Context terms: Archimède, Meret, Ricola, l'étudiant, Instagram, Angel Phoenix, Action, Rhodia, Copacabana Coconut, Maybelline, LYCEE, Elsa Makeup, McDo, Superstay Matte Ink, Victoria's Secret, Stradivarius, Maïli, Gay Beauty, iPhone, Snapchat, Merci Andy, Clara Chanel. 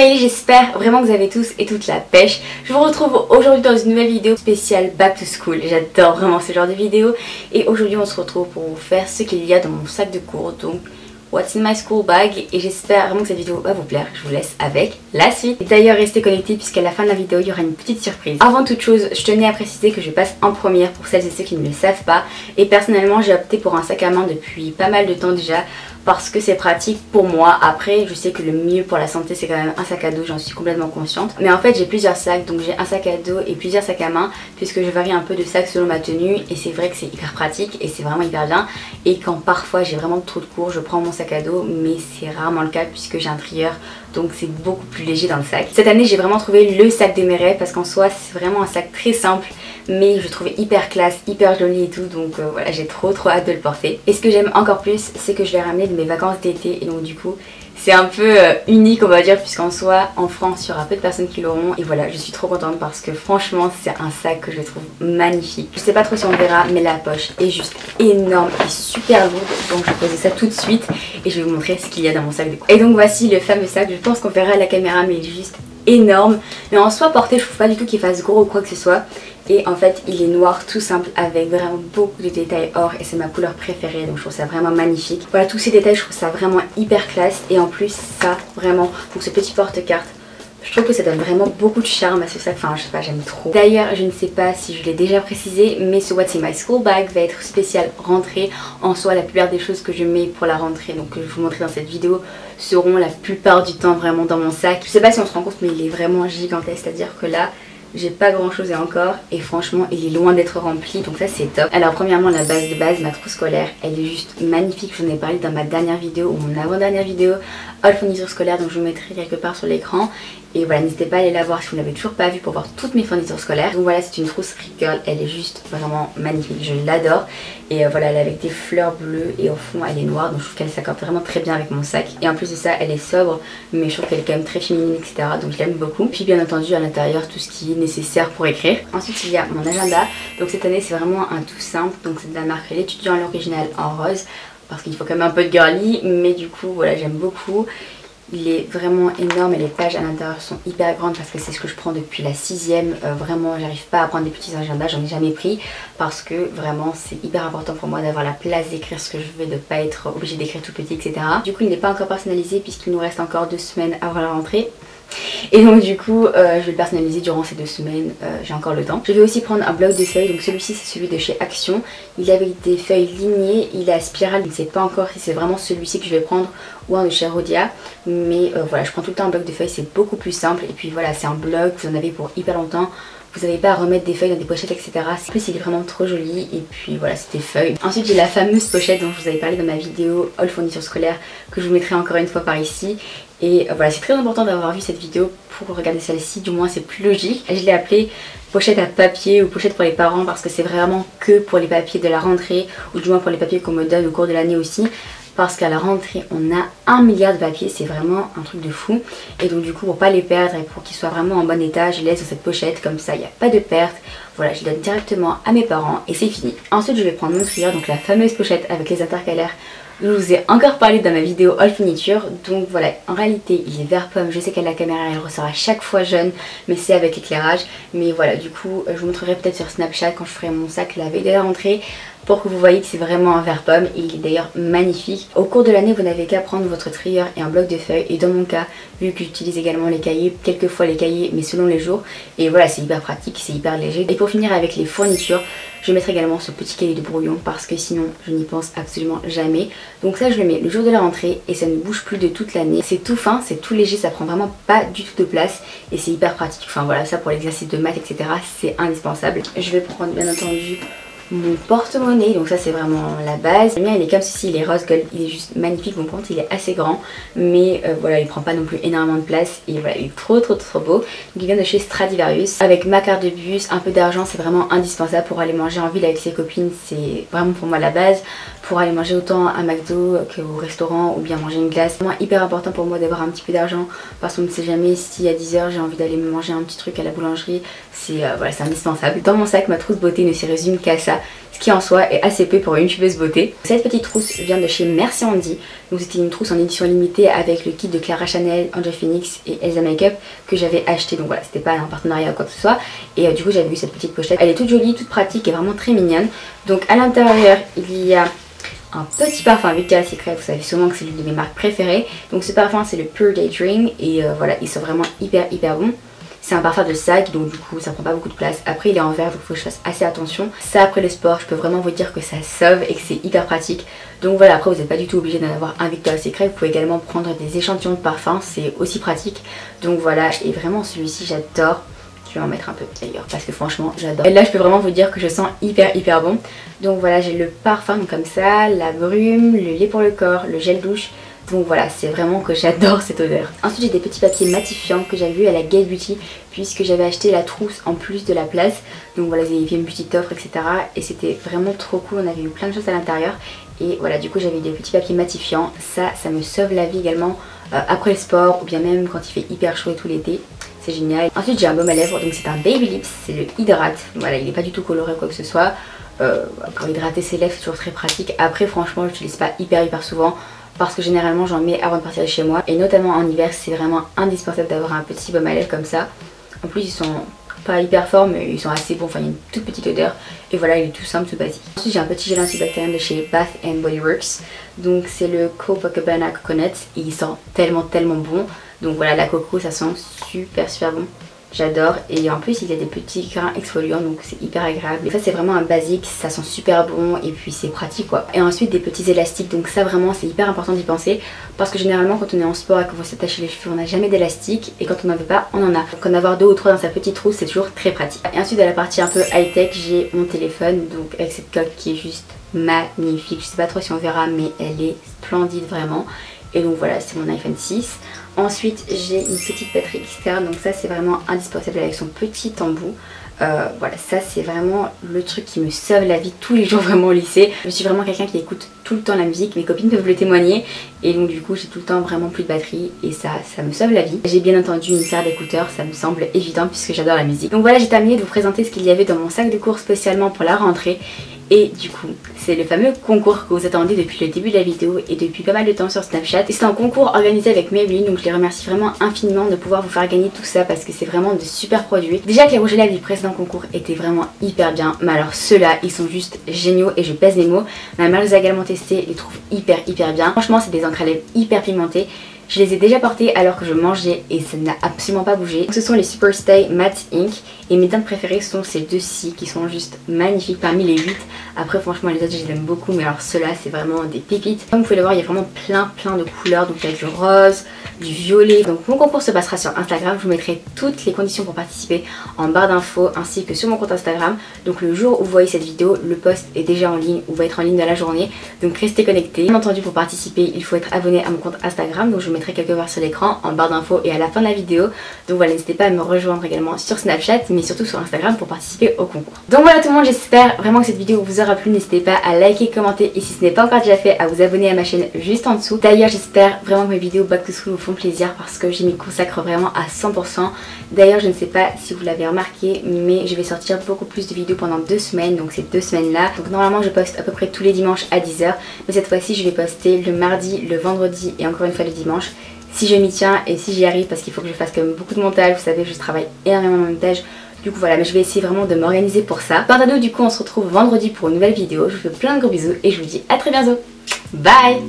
Maïli, j'espère vraiment que vous avez tous et toute la pêche. Je vous retrouve aujourd'hui dans une nouvelle vidéo spéciale Back to School. J'adore vraiment ce genre de vidéo. Et aujourd'hui on se retrouve pour vous faire ce qu'il y a dans mon sac de cours. Donc What's in my school bag. Et j'espère vraiment que cette vidéo va vous plaire. Je vous laisse avec la suite. D'ailleurs restez connectés puisqu'à la fin de la vidéo il y aura une petite surprise. Avant toute chose, je tenais à préciser que je passe en première pour celles et ceux qui ne le savent pas. Et personnellement j'ai opté pour un sac à main depuis pas mal de temps déjà, parce que c'est pratique pour moi. Après je sais que le mieux pour la santé c'est quand même un sac à dos, j'en suis complètement consciente. Mais en fait j'ai plusieurs sacs, donc j'ai un sac à dos et plusieurs sacs à main, puisque je varie un peu de sacs selon ma tenue. Et c'est vrai que c'est hyper pratique et c'est vraiment hyper bien. Et quand parfois j'ai vraiment trop de cours, je prends mon sac à dos, mais c'est rarement le cas puisque j'ai un trieur, donc c'est beaucoup plus léger dans le sac. Cette année j'ai vraiment trouvé le sac de Meret, parce qu'en soi c'est vraiment un sac très simple, mais je le trouvais hyper classe, hyper joli et tout. Donc voilà, j'ai trop hâte de le porter. Et ce que j'aime encore plus, c'est que je l'ai ramené de mes vacances d'été, et donc du coup c'est un peu unique on va dire, puisqu'en soi en France il y aura peu de personnes qui l'auront. Et voilà, je suis trop contente parce que franchement c'est un sac que je trouve magnifique. Je sais pas trop si on verra, mais la poche est juste énorme et super lourde. Donc je vais poser ça tout de suite et je vais vous montrer ce qu'il y a dans mon sac de cours. Et donc voici le fameux sac, je pense qu'on verra à la caméra, mais il est juste énorme. Mais en soi porté je trouve pas du tout qu'il fasse gros ou quoi que ce soit. Et en fait il est noir tout simple avec vraiment beaucoup de détails or, et c'est ma couleur préférée, donc je trouve ça vraiment magnifique. Voilà, tous ces détails je trouve ça vraiment hyper classe. Et en plus ça vraiment, donc ce petit porte-carte, je trouve que ça donne vraiment beaucoup de charme à ce sac. Enfin je sais pas, j'aime trop. D'ailleurs je ne sais pas si je l'ai déjà précisé, mais ce What's in my school bag va être spécial rentrée. En soi la plupart des choses que je mets pour la rentrée, donc que je vous montrerai dans cette vidéo, seront la plupart du temps vraiment dans mon sac. Je sais pas si on se rend compte, mais il est vraiment gigantesque. C'est à dire que là j'ai pas grand chose et encore, et franchement il est loin d'être rempli, donc ça c'est top. Alors premièrement la base de base, ma trousse scolaire, elle est juste magnifique. Je vous en ai parlé dans ma dernière vidéo ou mon avant-dernière vidéo, haul fourniture scolaire, donc je vous mettrai quelque part sur l'écran. Et voilà, n'hésitez pas à aller la voir si vous ne l'avez toujours pas vue pour voir toutes mes fournitures scolaires. Donc voilà, c'est une trousse Ricola, elle est juste vraiment magnifique, je l'adore. Et voilà, elle est avec des fleurs bleues et au fond elle est noire, donc je trouve qu'elle s'accorde vraiment très bien avec mon sac. Et en plus de ça, elle est sobre, mais je trouve qu'elle est quand même très féminine, etc. Donc je l'aime beaucoup. Puis bien entendu à l'intérieur, tout ce qui est nécessaire pour écrire. Ensuite il y a mon agenda. Donc cette année c'est vraiment un tout simple, donc c'est de la marque l'étudiant, l'original en rose, parce qu'il faut quand même un peu de girly, mais du coup voilà, j'aime beaucoup. Il est vraiment énorme et les pages à l'intérieur sont hyper grandes, parce que c'est ce que je prends depuis la 6ème. Vraiment j'arrive pas à prendre des petits agendas, j'en ai jamais pris, parce que vraiment c'est hyper important pour moi d'avoir la place d'écrire ce que je veux, de pas être obligée d'écrire tout petit, etc. Du coup il n'est pas encore personnalisé puisqu'il nous reste encore 2 semaines avant la rentrée. Et donc du coup je vais le personnaliser durant ces 2 semaines, j'ai encore le temps. Je vais aussi prendre un bloc de feuilles, donc celui-ci c'est celui de chez Action. Il est avec des feuilles lignées, il est à spirale, je ne sais pas encore si c'est vraiment celui-ci que je vais prendre ou un de chez Rhodia. Mais voilà, je prends tout le temps un bloc de feuilles, c'est beaucoup plus simple. Et puis voilà, c'est un bloc, vous en avez pour hyper longtemps, vous n'avez pas à remettre des feuilles dans des pochettes, etc. En plus il est vraiment trop joli, et puis voilà, c'est des feuilles. Ensuite j'ai la fameuse pochette dont je vous avais parlé dans ma vidéo haul fourniture scolaire, que je vous mettrai encore une fois par ici. Et voilà, c'est très important d'avoir vu cette vidéo pour regarder celle-ci, du moins c'est plus logique. Je l'ai appelée pochette à papier ou pochette pour les parents, parce que c'est vraiment que pour les papiers de la rentrée, ou du moins pour les papiers qu'on me donne au cours de l'année aussi. Parce qu'à la rentrée on a 1 milliard de papiers, c'est vraiment un truc de fou. Et donc du coup pour pas les perdre et pour qu'ils soient vraiment en bon état, je les laisse dans cette pochette, comme ça il n'y a pas de perte. Voilà, je les donne directement à mes parents et c'est fini. Ensuite je vais prendre mon trieur, donc la fameuse pochette avec les intercalaires. Je vous ai encore parlé dans ma vidéo haul fourniture. Donc voilà, en réalité il est vert pomme, je sais qu'à la caméra elle ressort à chaque fois jaune, mais c'est avec éclairage. Mais voilà, du coup je vous montrerai peut-être sur Snapchat quand je ferai mon sac la veille de la rentrée, pour que vous voyez que c'est vraiment un vert pomme. Et il est d'ailleurs magnifique. Au cours de l'année vous n'avez qu'à prendre votre trieur et un bloc de feuilles. Et dans mon cas, vu que j'utilise également les cahiers, quelquefois les cahiers mais selon les jours. Et voilà, c'est hyper pratique, c'est hyper léger. Et pour finir avec les fournitures, je mettrai également ce petit cahier de brouillon, parce que sinon je n'y pense absolument jamais. Donc ça je le mets le jour de la rentrée et ça ne bouge plus de toute l'année. C'est tout fin, c'est tout léger, ça prend vraiment pas du tout de place et c'est hyper pratique. Enfin voilà, ça pour l'exercice de maths, etc. c'est indispensable. Je vais prendre bien entendu mon porte-monnaie, donc ça c'est vraiment la base. Le mien il est comme ceci, il est rose gold, il est juste magnifique. Mon compte il est assez grand, mais voilà, il prend pas non plus énormément de place. Et voilà, il est trop beau. Donc il vient de chez Stradivarius. Avec ma carte de bus, un peu d'argent, c'est vraiment indispensable pour aller manger en ville avec ses copines. C'est vraiment pour moi la base. Pour aller manger autant à McDo qu'au restaurant, ou bien manger une glace, c'est vraiment hyper important pour moi d'avoir un petit peu d'argent, parce qu'on ne sait jamais si à 10h j'ai envie d'aller me manger un petit truc à la boulangerie. C'est voilà, c'est indispensable. Dans mon sac, ma trousse beauté ne se résume qu'à ça. ce qui en soi est assez peu pour une youtubeuse beauté. Cette petite trousse vient de chez Merci Andy, donc c'était une trousse en édition limitée avec le kit de Clara Chanel, Angel Phoenix et Elsa Makeup que j'avais acheté, donc voilà, c'était pas un partenariat ou quoi que ce soit, et du coup j'avais vu cette petite pochette, elle est toute jolie, toute pratique et vraiment très mignonne. Donc à l'intérieur il y a un petit parfum Victoria's Secret, vous savez sûrement que c'est l'une de mes marques préférées, donc ce parfum c'est le Pure Daydream et voilà, il sent vraiment hyper bon. C'est un parfum de sac, donc du coup ça prend pas beaucoup de place. Après il est en verre, donc il faut que je fasse assez attention. Ça après le sport, je peux vraiment vous dire que ça sauve et que c'est hyper pratique. Donc voilà, après vous n'êtes pas du tout obligé d'en avoir un Victoria's Secret. Vous pouvez également prendre des échantillons de parfum, c'est aussi pratique. Donc voilà, et vraiment celui-ci j'adore. Je vais en mettre un peu d'ailleurs parce que franchement j'adore. Et là je peux vraiment vous dire que je sens hyper bon. Donc voilà, j'ai le parfum donc comme ça, la brume, le lait pour le corps, le gel douche. Donc voilà, c'est vraiment que j'adore cette odeur. Ensuite j'ai des petits papiers matifiants que j'avais vu à la Gay Beauty puisque j'avais acheté la trousse en plus de la place. Donc voilà, ils avaient fait une petite offre etc. Et c'était vraiment trop cool, on avait eu plein de choses à l'intérieur. Et voilà, du coup j'avais eu des petits papiers matifiants. Ça me sauve la vie également après le sport ou bien même quand il fait hyper chaud et tout l'été. C'est génial. Ensuite j'ai un baume à lèvres, donc c'est un Baby Lips, c'est le hydrate. Voilà, il n'est pas du tout coloré quoi que ce soit. Pour hydrater ses lèvres c'est toujours très pratique. Après franchement je l'utilise pas hyper souvent, parce que généralement j'en mets avant de partir de chez moi, et notamment en hiver c'est vraiment indispensable d'avoir un petit baume à lèvres comme ça. En plus ils sont pas hyper forts mais ils sont assez bons, enfin il y a une toute petite odeur et voilà, il est tout simple, tout basique. Ensuite j'ai un petit gel antibactérien de chez Bath & Body Works, donc c'est le Copacabana Coconut et il sent tellement bon. Donc voilà, la coco ça sent super bon, j'adore, et en plus il y a des petits grains exfoliants donc c'est hyper agréable. Et ça c'est vraiment un basique, ça sent super bon et puis c'est pratique quoi. Et ensuite des petits élastiques, donc ça vraiment c'est hyper important d'y penser parce que généralement quand on est en sport et qu'on veut s'attacher les cheveux on n'a jamais d'élastique, et quand on n'en veut pas on en a. Donc en avoir 2 ou 3 dans sa petite trousse c'est toujours très pratique. Et ensuite à la partie un peu high tech j'ai mon téléphone, donc avec cette coque qui est juste magnifique, je sais pas trop si on verra mais elle est splendide vraiment. Et donc voilà, c'est mon iPhone 6. Ensuite j'ai une petite batterie externe, donc ça c'est vraiment indispensable avec son petit embout. Voilà, ça c'est vraiment le truc qui me sauve la vie tous les jours vraiment au lycée. Je suis vraiment quelqu'un qui écoute tout le temps la musique, mes copines peuvent le témoigner, et donc du coup j'ai tout le temps vraiment plus de batterie et ça me sauve la vie. J'ai bien entendu une paire d'écouteurs, ça me semble évident puisque j'adore la musique. Donc voilà, j'ai terminé de vous présenter ce qu'il y avait dans mon sac de cours spécialement pour la rentrée. Et du coup, c'est le fameux concours que vous attendez depuis le début de la vidéo et depuis pas mal de temps sur Snapchat. Et c'est un concours organisé avec Maybelline, donc je les remercie vraiment infiniment de pouvoir vous faire gagner tout ça parce que c'est vraiment de super produits. Déjà que les rouges à lèvres du précédent concours étaient vraiment hyper bien, mais alors ceux-là, ils sont juste géniaux et je pèse mes mots. Ma mère les a également testés, les trouve hyper bien. Franchement, c'est des encres à lèvres hyper pigmentées. Je les ai déjà portés alors que je mangeais et ça n'a absolument pas bougé. Donc ce sont les Superstay Matte Ink et mes teintes préférées sont ces 2-ci qui sont juste magnifiques parmi les 8. Après franchement les autres je les aime beaucoup mais alors ceux-là c'est vraiment des pépites. Comme vous pouvez le voir il y a vraiment plein de couleurs, donc il y a du rose, du violet. Donc mon concours se passera sur Instagram, je vous mettrai toutes les conditions pour participer en barre d'infos ainsi que sur mon compte Instagram. Donc le jour où vous voyez cette vidéo, le post est déjà en ligne ou va être en ligne dans la journée, donc restez connectés. Bien entendu pour participer il faut être abonné à mon compte Instagram, donc je vous mettrai quelque part sur l'écran en barre d'infos et à la fin de la vidéo. Donc voilà, n'hésitez pas à me rejoindre également sur Snapchat mais surtout sur Instagram pour participer au concours. Donc voilà tout le monde, j'espère vraiment que cette vidéo vous aura plu. N'hésitez pas à liker, commenter et si ce n'est pas encore déjà fait à vous abonner à ma chaîne juste en dessous. D'ailleurs j'espère vraiment que mes vidéos back to school vous font plaisir parce que je m'y consacre vraiment à 100%. D'ailleurs je ne sais pas si vous l'avez remarqué mais je vais sortir beaucoup plus de vidéos pendant 2 semaines, donc ces 2 semaines là. Donc normalement je poste à peu près tous les dimanches à 10h mais cette fois-ci je vais poster le mardi, le vendredi et encore une fois le dimanche. Si je m'y tiens et si j'y arrive parce qu'il faut que je fasse quand même beaucoup de montage, vous savez je travaille énormément de montage. Du coup voilà, mais je vais essayer vraiment de m'organiser pour ça. Quant à nous du coup on se retrouve vendredi pour une nouvelle vidéo. Je vous fais plein de gros bisous et je vous dis à très bientôt. Bye.